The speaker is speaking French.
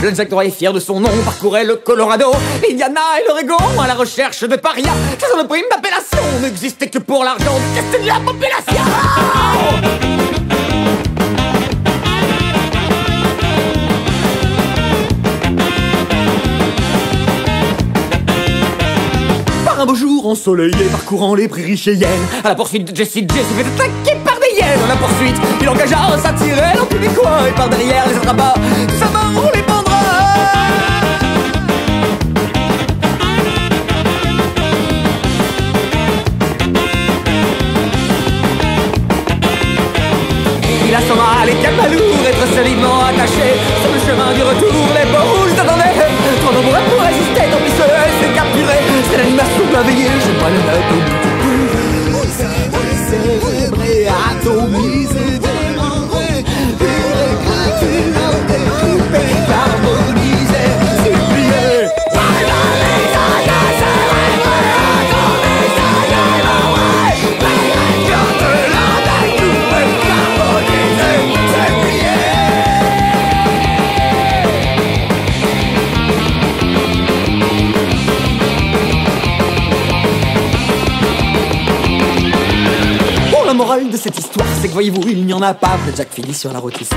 Le Jacques Roy, fier de son nom, parcourait le Colorado, l'Indiana et l'Oregon à la recherche de Paria. Faisant de prime d'appellation, n'existait que pour l'argent du casting de la population. Par un beau jour ensoleillé, parcourant les prairies cheyennes, à la poursuite de Jesse fait attaquer par des hyènes. Dans la poursuite, il engagea à s'attirer l'anti-décoin, et par derrière les attrapa. On les pendra. Il assommera les capalours et très solidement attachés. Sur le chemin du retour, les beaux rouges t'attendaient. Trop nombreux pour résister, tant pis ceux et capturés. C'est l'animation de la veillée, j'ai pas le mal au bout. On s'est décélébré, atomisé, démembré, pur et la morale de cette histoire, c'est que voyez-vous, il n'y en a pas. Le Jack finit sur la rôtisserie.